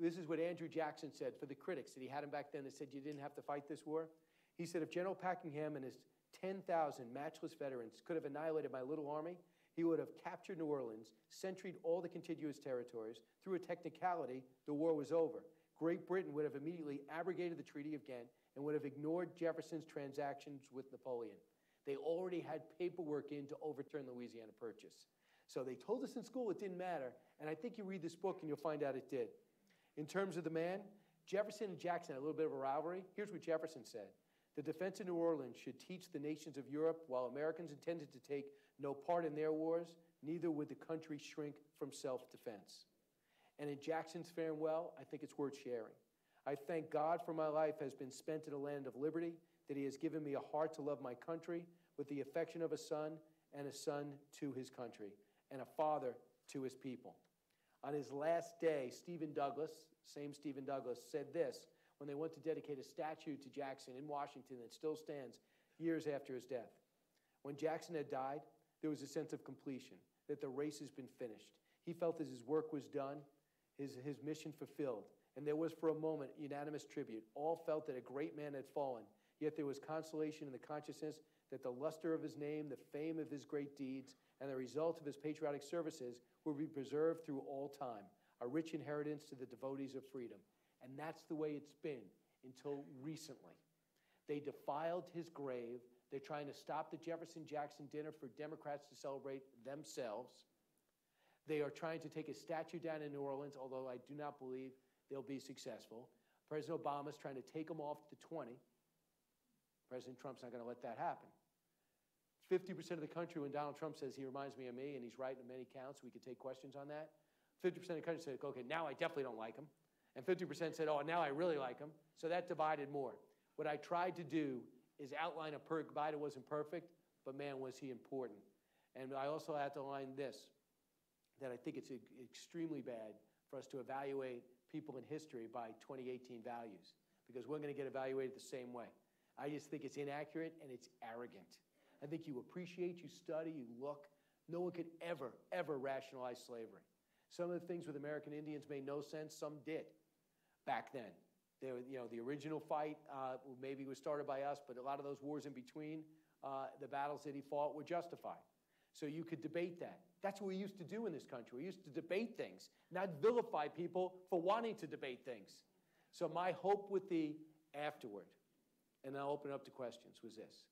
this is what Andrew Jackson said for the critics that he had him back then that said you didn't have to fight this war. He said, if General Pakenham and his ten thousand matchless veterans could have annihilated my little army, he would have captured New Orleans, sentried all the contiguous territories. Through a technicality, the war was over. Great Britain would have immediately abrogated the Treaty of Ghent and would have ignored Jefferson's transactions with Napoleon. They already had paperwork in to overturn the Louisiana Purchase. So they told us in school it didn't matter, and I think you read this book and you'll find out it did. In terms of the man, Jefferson and Jackson had a little bit of a rivalry. Here's what Jefferson said. The defense of New Orleans should teach the nations of Europe, while Americans intended to take no part in their wars, neither would the country shrink from self-defense. And in Jackson's farewell, I think it's worth sharing. I thank God for my life has been spent in a land of liberty, that he has given me a heart to love my country with the affection of a son, and a son to his country, and a father to his people. On his last day, Stephen Douglas, same Stephen Douglas, said this when they went to dedicate a statue to Jackson in Washington that still stands years after his death. When Jackson had died, there was a sense of completion, that the race has been finished. He felt that his work was done, his, his mission fulfilled, and there was for a moment unanimous tribute. All felt that a great man had fallen, yet there was consolation in the consciousness that the luster of his name, the fame of his great deeds, and the result of his patriotic services will be preserved through all time, a rich inheritance to the devotees of freedom. And that's the way it's been until recently. They defiled his grave. They're trying to stop the Jefferson-Jackson dinner for Democrats to celebrate themselves. They are trying to take a statue down in New Orleans, although I do not believe they'll be successful. President Obama's trying to take them off the twenty. President Trump's not going to let that happen. fifty percent of the country, when Donald Trump says he reminds me of me, and he's right in many counts, we could take questions on that. fifty percent of the country said, okay, now I definitely don't like him. And fifty percent said, oh, now I really like him. So that divided more. What I tried to do is outline a perk. Biden wasn't perfect, but man, was he important. And I also had to outline this, that I think it's extremely bad for us to evaluate people in history by twenty eighteen values, because we're going to get evaluated the same way. I just think it's inaccurate and it's arrogant. I think you appreciate, you study, you look. No one could ever, ever rationalize slavery. Some of the things with American Indians made no sense. Some did back then. They were, you know, the original fight uh, maybe was started by us, but a lot of those wars in between, uh, the battles that he fought were justified. So you could debate that. That's what we used to do in this country. We used to debate things, not vilify people for wanting to debate things. So my hope with the afterward, and I'll open it up to questions, was this.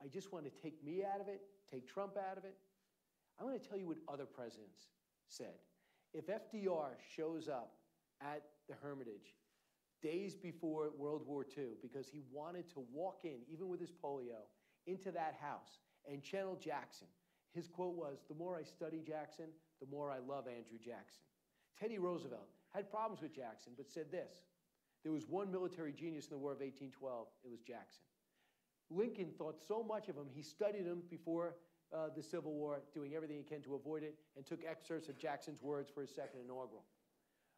I just want to take me out of it, take Trump out of it. I want to tell you what other presidents said. If F D R shows up at the Hermitage days before World War Two, because he wanted to walk in, even with his polio, into that house and channel Jackson, his quote was, the more I study Jackson, the more I love Andrew Jackson. Teddy Roosevelt had problems with Jackson, but said this. There was one military genius in the War of eighteen twelve. It was Jackson. Lincoln thought so much of him, he studied him before uh, the Civil War, doing everything he can to avoid it, and took excerpts of Jackson's words for his second inaugural.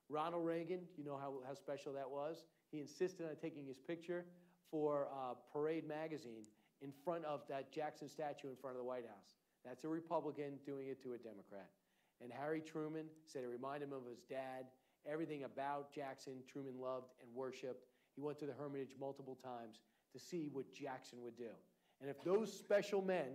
Ronald Reagan, you know how, how special that was. He insisted on taking his picture for uh, Parade magazine in front of that Jackson statue in front of the White House. That's a Republican doing it to a Democrat. And Harry Truman said it reminded him of his dad. Everything about Jackson, Truman loved and worshipped. He went to the Hermitage multiple times to see what Jackson would do. And if those special men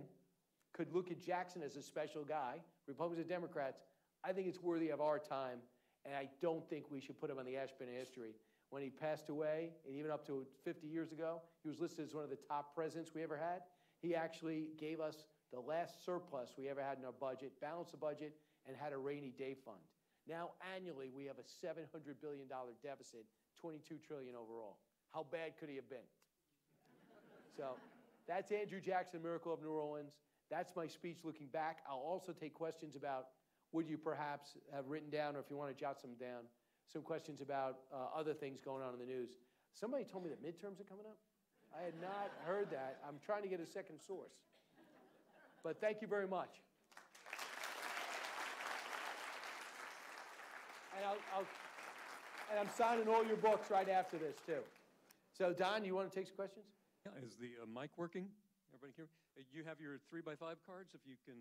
could look at Jackson as a special guy, Republicans and Democrats, I think it's worthy of our time, and I don't think we should put him on the ash bin of history. When he passed away, and even up to fifty years ago, he was listed as one of the top presidents we ever had. He actually gave us the last surplus we ever had in our budget, balanced the budget, and had a rainy day fund. Now, annually, we have a seven hundred billion dollar deficit, twenty-two trillion dollars overall. How bad could he have been? So that's Andrew Jackson, Miracle of New Orleans. That's my speech looking back. I'll also take questions about would you perhaps have written down, or if you want to jot some down, some questions about uh, other things going on in the news. Somebody told me that midterms are coming up. I had not heard that. I'm trying to get a second source. But thank you very much. And, I'll, I'll, and I'm signing all your books right after this, too. So, Don, you want to take some questions? Yeah, is the uh, mic working? Everybody hear me? Uh, you have your three by five cards. If you can,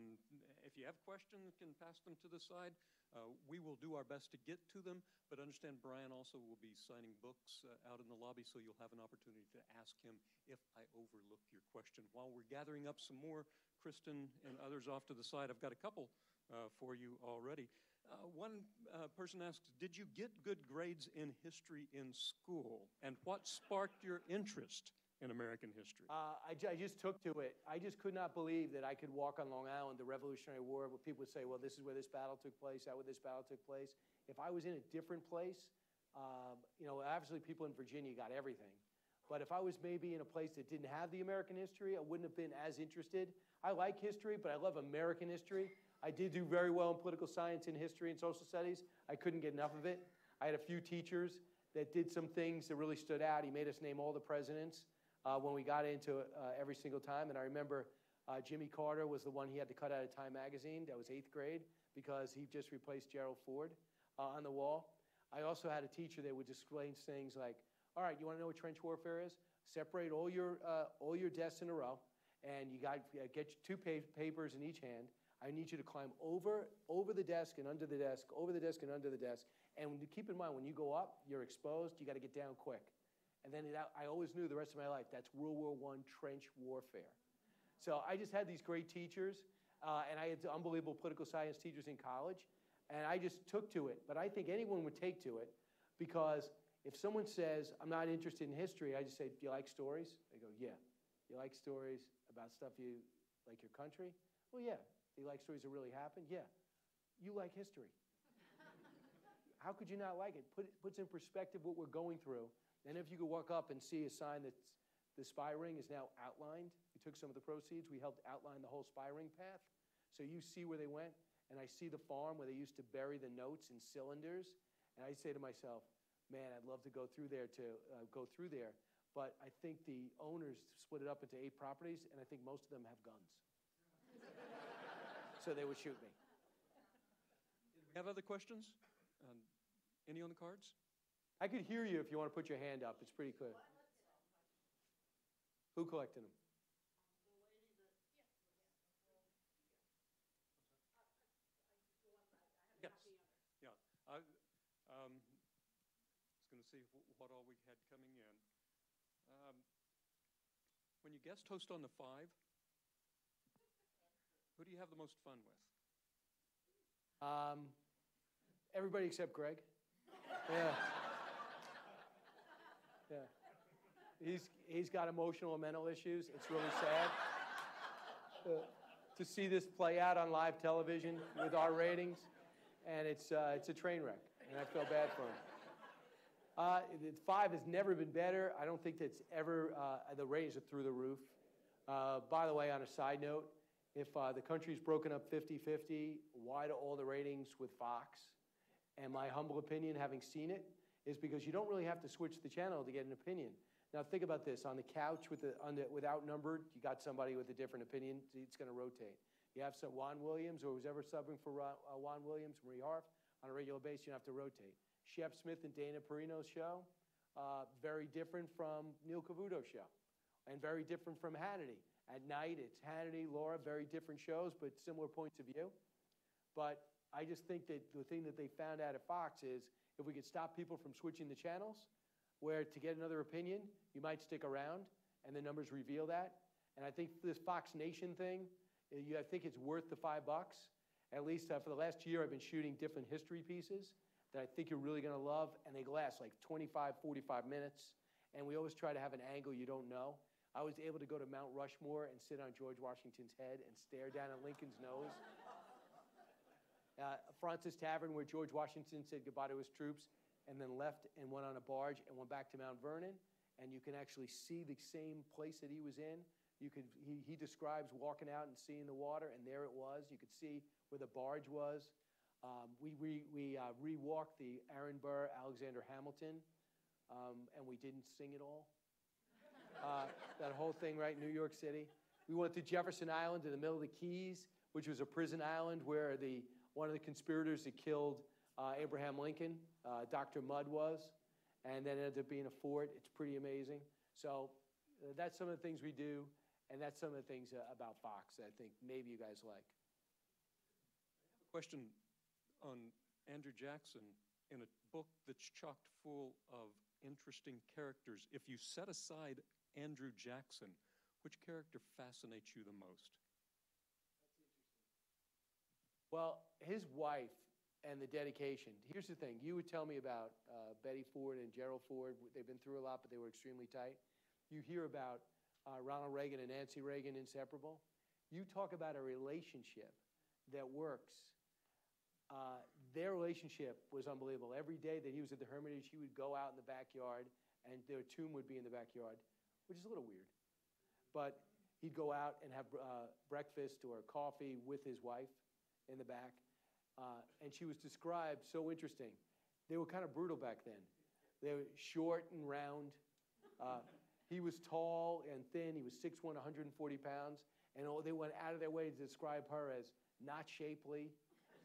if you have questions, can pass them to the side. Uh, we will do our best to get to them. But understand, Brian also will be signing books uh, out in the lobby, so you'll have an opportunity to ask him if I overlook your question. While we're gathering up some more, Kristen and others off to the side, I've got a couple uh, for you already. Uh, one uh, person asked, did you get good grades in history in school? And what sparked your interest in American history? Uh, I, I just took to it. I just could not believe that I could walk on Long Island, the Revolutionary War, where people would say, well, this is where this battle took place, that where this battle took place. If I was in a different place, uh, you know, obviously people in Virginia got everything. But if I was maybe in a place that didn't have the American history, I wouldn't have been as interested. I like history, but I love American history. I did do very well in political science and history and social studies. I couldn't get enough of it. I had a few teachers that did some things that really stood out. He made us name all the presidents uh, when we got into it uh, every single time. And I remember Uh, Jimmy Carter was the one he had to cut out of Time magazine. That was eighth grade because he just replaced Gerald Ford uh, on the wall. I also had a teacher that would explain things like, all right, you want to know what trench warfare is? Separate all your, uh, all your desks in a row, and you got uh, get two pa papers in each hand. I need you to climb over, over the desk and under the desk, over the desk and under the desk. And keep in mind, when you go up, you're exposed. You got to get down quick. And then it, I always knew the rest of my life, that's World War One trench warfare. So I just had these great teachers, uh, and I had unbelievable political science teachers in college, and I just took to it. But I think anyone would take to it, because if someone says, I'm not interested in history, I just say, do you like stories? They go, yeah. You like stories about stuff you like your country? Well, yeah. Do you like stories that really happened? Yeah. You like history. How could you not like it? Put, it puts in perspective what we're going through. And if you could walk up and see a sign that's the spy ring is now outlined. We took some of the proceeds. We helped outline the whole spy ring path. So you see where they went. And I see the farm where they used to bury the notes in cylinders. And I say to myself, man, I'd love to go through there to uh, go through there. But I think the owners split it up into eight properties. And I think most of them have guns. So they would shoot me. Do we have other questions? Um, any on the cards? I could hear you if you want to put your hand up. It's pretty clear. Who collected them? The lady that... Yeah. Yeah. Yes. Yeah. I um, was going to see what all we had coming in. Um, when you guest host on the five, who do you have the most fun with? Um, everybody except Greg. Yeah. Yeah. He's, he's got emotional and mental issues. It's really sad uh, to see this play out on live television with our ratings. And it's, uh, it's a train wreck, and I feel bad for him. Uh, five has never been better. I don't think that's ever, uh, the ratings are through the roof. Uh, by the way, on a side note, if uh, the country's broken up fifty fifty, why do all the ratings with Fox? And my humble opinion, having seen it, is because you don't really have to switch the channel to get an opinion. Now think about this, on the couch with the, on the, with Outnumbered, you got somebody with a different opinion, it's going to rotate. You have some Juan Williams, or who's ever subbing for Ron, uh, Juan Williams, Marie Harf, on a regular basis, you don't have to rotate. Shep Smith and Dana Perino's show, uh, very different from Neil Cavuto's show, and very different from Hannity. At night, it's Hannity, Laura, very different shows, but similar points of view. But I just think that the thing that they found out at Fox is, if we could stop people from switching the channels, where to get another opinion, you might stick around, and the numbers reveal that. And I think this Fox Nation thing, you, I think it's worth the five bucks. At least uh, for the last year, I've been shooting different history pieces that I think you're really going to love, and they last like twenty-five, forty-five minutes. And we always try to have an angle you don't know. I was able to go to Mount Rushmore and sit on George Washington's head and stare down at Lincoln's nose. Uh, Francis Tavern, where George Washington said goodbye to his troops, and then left and went on a barge and went back to Mount Vernon. And you can actually see the same place that he was in. You could, he, he describes walking out and seeing the water, and there it was. You could see where the barge was. Um, we we, we uh, re-walked the Aaron Burr, Alexander Hamilton, um, and we didn't sing it all. Uh, that whole thing, right, in New York City. We went to Jefferson Island to the middle of the Keys, which was a prison island where the, one of the conspirators that killed Uh, Abraham Lincoln, uh, Doctor Mudd was, and then ended up being a fort. It's pretty amazing. So uh, that's some of the things we do, and that's some of the things uh, about Fox that I think maybe you guys like. I have a question on Andrew Jackson in a book that's chocked full of interesting characters. If you set aside Andrew Jackson, which character fascinates you the most? That's interesting. Well, his wife and the dedication. Here's the thing. You would tell me about uh, Betty Ford and Gerald Ford. They've been through a lot, but they were extremely tight. You hear about uh, Ronald Reagan and Nancy Reagan, inseparable. You talk about a relationship that works. Uh, their relationship was unbelievable. Every day that he was at the Hermitage, he would go out in the backyard, and their tomb would be in the backyard, which is a little weird. But he'd go out and have uh, breakfast or coffee with his wife in the back. Uh, and she was described so interesting. They were kind of brutal back then. They were short and round. Uh, he was tall and thin. He was six foot one, one hundred forty pounds. and they went out of their way to describe her as not shapely,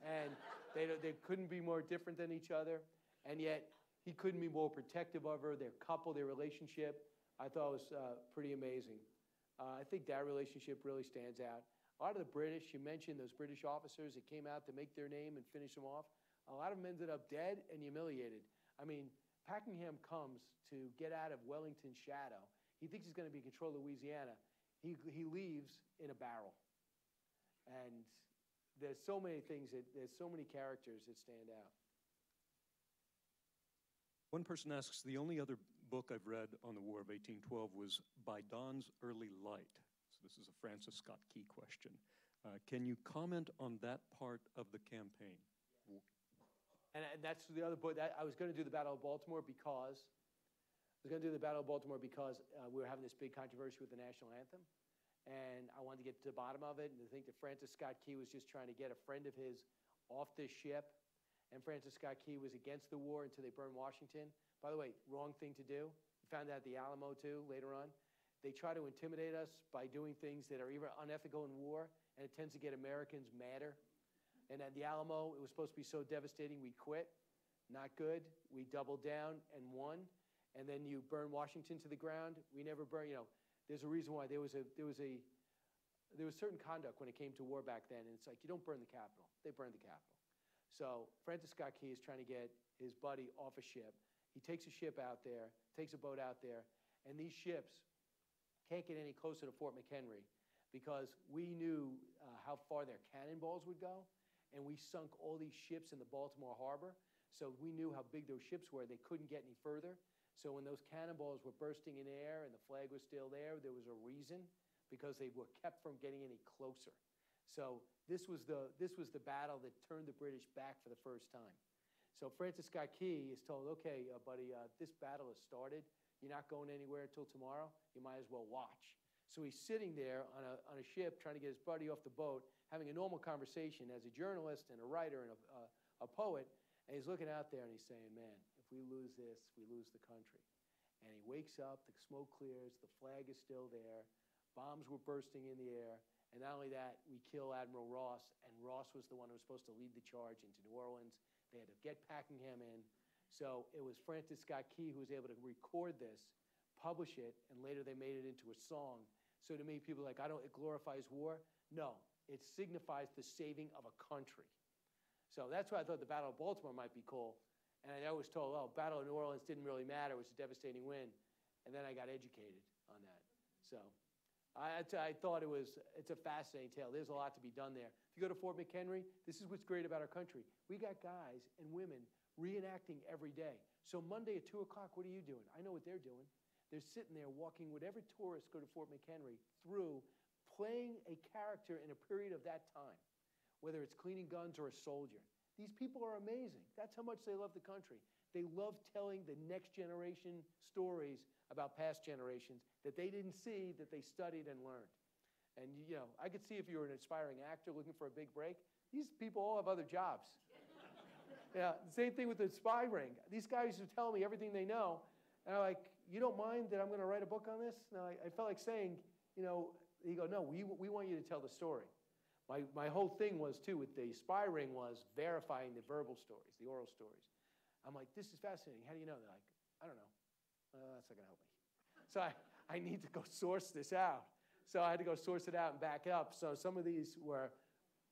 and they, they couldn't be more different than each other, and yet he couldn't be more protective of her, their couple, their relationship. I thought it was uh, pretty amazing. Uh, I think that relationship really stands out. A lot of the British, you mentioned those British officers that came out to make their name and finish them off, a lot of them ended up dead and humiliated. I mean, Pakenham comes to get out of Wellington's shadow. He thinks he's going to be in control of Louisiana. He, he leaves in a barrel. And there's so many things, that, there's so many characters that stand out. One person asks, the only other book I've read on the War of eighteen twelve was By Dawn's Early Light. So this is a Francis Scott Key question. Uh, can you comment on that part of the campaign? And that's the other book. That, I was going to do the Battle of Baltimore because I was going to do the Battle of Baltimore because uh, we were having this big controversy with the national anthem, and I wanted to get to the bottom of it. And I think that Francis Scott Key was just trying to get a friend of his off this ship, and Francis Scott Key was against the war until they burned Washington. By the way, wrong thing to do. We found out at the Alamo too later on. They try to intimidate us by doing things that are either unethical in war, and it tends to get Americans madder. And at the Alamo, it was supposed to be so devastating, we quit. Not good. We doubled down and won. And then you burn Washington to the ground. We never burn, you know, there's a reason why there was a, there was a, there was certain conduct when it came to war back then. And it's like, you don't burn the Capitol. They burned the Capitol. So Francis Scott Key is trying to get his buddy off a ship. He takes a ship out there, takes a boat out there, and these ships can't get any closer to Fort McHenry because we knew uh, how far their cannonballs would go. And we sunk all these ships in the Baltimore Harbor, so we knew how big those ships were. They couldn't get any further. So when those cannonballs were bursting in air and the flag was still there, there was a reason, because they were kept from getting any closer. So this was the, this was the battle that turned the British back for the first time. So Francis Scott Key is told, okay, uh, buddy, uh, this battle has started. You're not going anywhere until tomorrow. You might as well watch. So he's sitting there on a, on a ship trying to get his buddy off the boat, having a normal conversation as a journalist and a writer and a, a, a poet, and he's looking out there and he's saying, man, if we lose this, we lose the country. And he wakes up, the smoke clears, the flag is still there, bombs were bursting in the air, and not only that, we kill Admiral Ross, and Ross was the one who was supposed to lead the charge into New Orleans. They had to get Pakenham in. So it was Francis Scott Key who was able to record this, publish it, and later they made it into a song. So to me, people are like, I don't, it glorifies war. No. It signifies the saving of a country. So that's why I thought the Battle of Baltimore might be cool. And I was told, oh, Battle of New Orleans didn't really matter. It was a devastating win. And then I got educated on that. So I, I thought it was, it's a fascinating tale. There's a lot to be done there. If you go to Fort McHenry, this is what's great about our country. We got guys and women reenacting every day. So Monday at two o'clock, what are you doing? I know what they're doing. They're sitting there walking whatever tourists go to Fort McHenry through, playing a character in a period of that time, whether it's cleaning guns or a soldier. These people are amazing. That's how much they love the country. They love telling the next generation stories about past generations that they didn't see, that they studied and learned. And you know, I could see if you were an aspiring actor looking for a big break, these people all have other jobs. Yeah, same thing with the spy ring. These guys are telling me everything they know, and I'm like, you don't mind that I'm gonna write a book on this? Now, I, I felt like saying, you know, he goes, no, we, we want you to tell the story. My, my whole thing was, too, with the spy ring was verifying the verbal stories, the oral stories. I'm like, this is fascinating. How do you know? They're like, I don't know. Uh, that's not going to help me. So I, I need to go source this out. So I had to go source it out and back up. So some of these were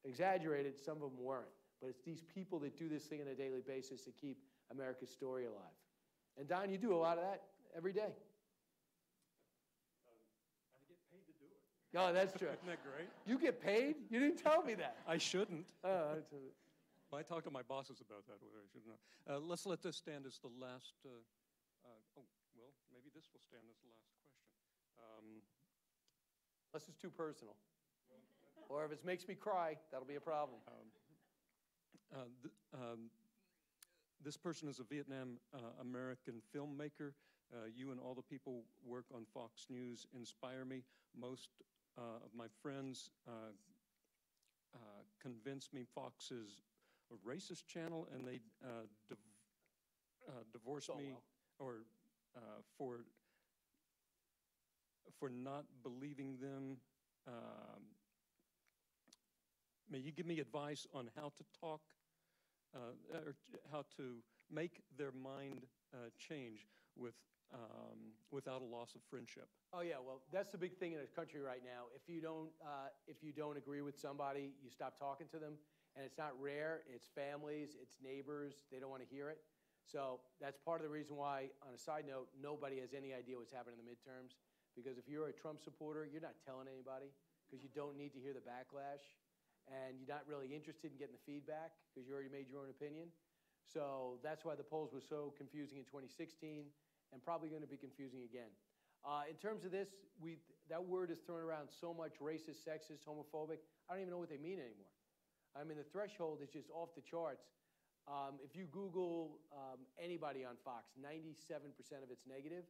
exaggerated. Some of them weren't. But it's these people that do this thing on a daily basis to keep America's story alive. And, Don, you do a lot of that every day. Um, I get paid to do it. Oh, that's true. Isn't that great? You get paid? You didn't tell me that. I shouldn't. Uh, well, I talked to my bosses about that, whether I should or not. Uh, let's let this stand as the last, uh, uh, oh, well, maybe this will stand as the last question. Um, Unless it's too personal. Or if it makes me cry, that'll be a problem. Um, uh, th um, this person is a Vietnam uh, American filmmaker. Uh, you and all the people work on Fox News inspire me. Most Uh, of my friends uh, uh, convinced me Fox is a racist channel, and they uh, div uh, divorced so me well. or uh, for for not believing them Um, may you give me advice on how to talk, uh, or how to make their mind uh, change with um, without a loss of friendship? Oh yeah, well that's the big thing in our country right now. If you don't, uh, if you don't agree with somebody, you stop talking to them, and it's not rare. It's families, it's neighbors. They don't want to hear it. So that's part of the reason why, on a side note, nobody has any idea what's happening in the midterms. Because if you're a Trump supporter, you're not telling anybody because you don't need to hear the backlash. And you're not really interested in getting the feedback because you already made your own opinion. So that's why the polls were so confusing in twenty sixteen and probably going to be confusing again. Uh, in terms of this, we, that word is thrown around so much, racist, sexist, homophobic. I don't even know what they mean anymore. I mean, the threshold is just off the charts. Um, if you Google um, anybody on Fox, ninety-seven percent of it's negative,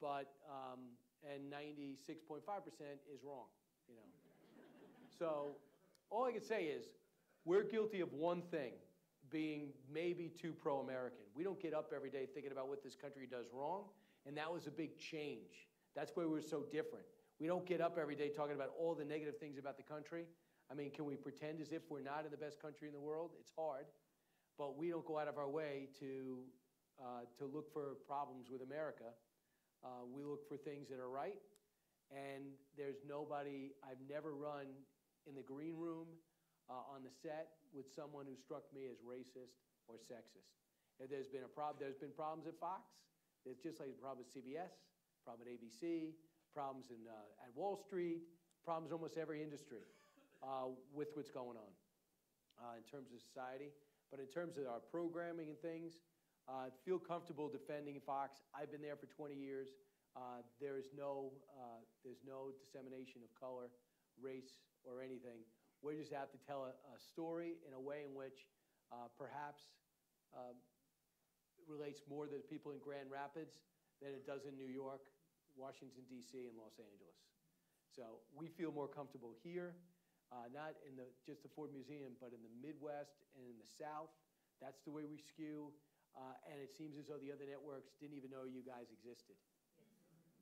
but um, and ninety-six point five percent is wrong, you know. So all I can say is we're guilty of one thing, being maybe too pro-American. We don't get up every day thinking about what this country does wrong, and that was a big change. That's why we're so different. We don't get up every day talking about all the negative things about the country. I mean, can we pretend as if we're not in the best country in the world? It's hard. But we don't go out of our way to, uh, to look for problems with America. Uh, we look for things that are right. And there's nobody, I've never run in the green room uh, on the set with someone who struck me as racist or sexist. If there's been a problem, there's been problems at Fox. It's just like the problem at C B S, problem at A B C, problems in, uh, at Wall Street, problems in almost every industry uh, with what's going on uh, in terms of society. But in terms of our programming and things, uh, feel comfortable defending Fox. I've been there for twenty years. Uh, there is no, uh, there's no dissemination of color, race, or anything. We just have to tell a, a story in a way in which uh, perhaps uh, relates more to the people in Grand Rapids than it does in New York, Washington, D C, and Los Angeles. So we feel more comfortable here. Uh, not in the, just the Ford Museum, but in the Midwest and in the South. That's the way we skew. Uh, and it seems as though the other networks didn't even know you guys existed.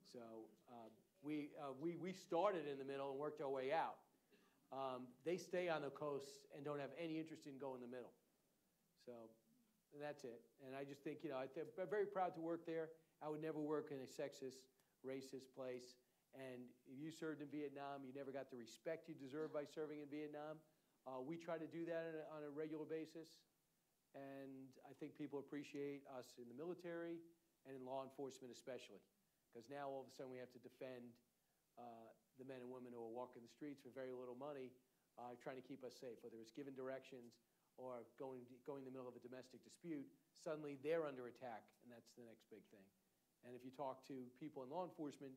So uh, we, uh, we, we started in the middle and worked our way out. Um, they stay on the coast and don't have any interest in going in the middle. So that's it. And I just think, you know, I th I'm very proud to work there. I would never work in a sexist, racist place. And you served in Vietnam, you never got the respect you deserved by serving in Vietnam. Uh, we try to do that on a, on a regular basis. And I think people appreciate us in the military and in law enforcement especially. Because now all of a sudden we have to defend uh, the men and women who are walking the streets for very little money, uh, trying to keep us safe. Whether it's giving directions or going, going in the middle of a domestic dispute, suddenly they're under attack, and that's the next big thing. And if you talk to people in law enforcement,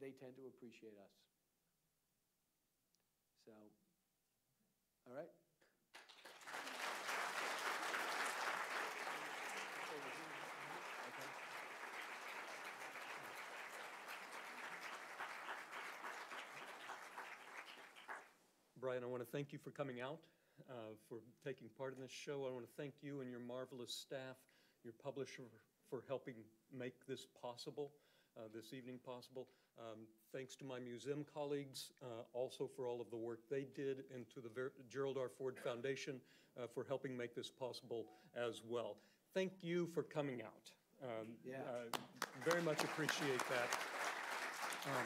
they tend to appreciate us. So, all right. Brian, I want to thank you for coming out, uh, for taking part in this show. I want to thank you and your marvelous staff, your publisher, for helping make this possible. Uh, this evening possible. Um, thanks to my museum colleagues uh, also for all of the work they did, and to the Ver Gerald R. Ford Foundation uh, for helping make this possible as well. Thank you for coming out. Um, yeah. Uh, very much appreciate that. Um,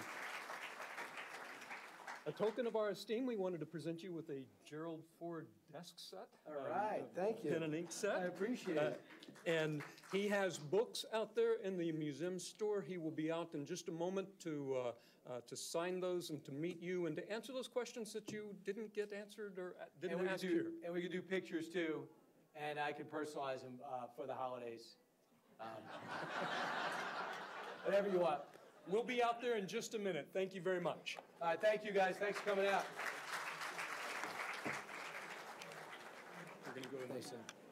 a token of our esteem, we wanted to present you with a Gerald Ford desk set. All um, right, thank you. Pen and ink set. I appreciate uh, it. And he has books out there in the museum store. He will be out in just a moment to, uh, uh, to sign those and to meet you and to answer those questions that you didn't get answered or didn't ask you. And we could do pictures too, and I could personalize them uh, for the holidays. Um, whatever you want. We'll be out there in just a minute. Thank you very much. All right, thank you guys. Thanks for coming out. We're going to go in there soon.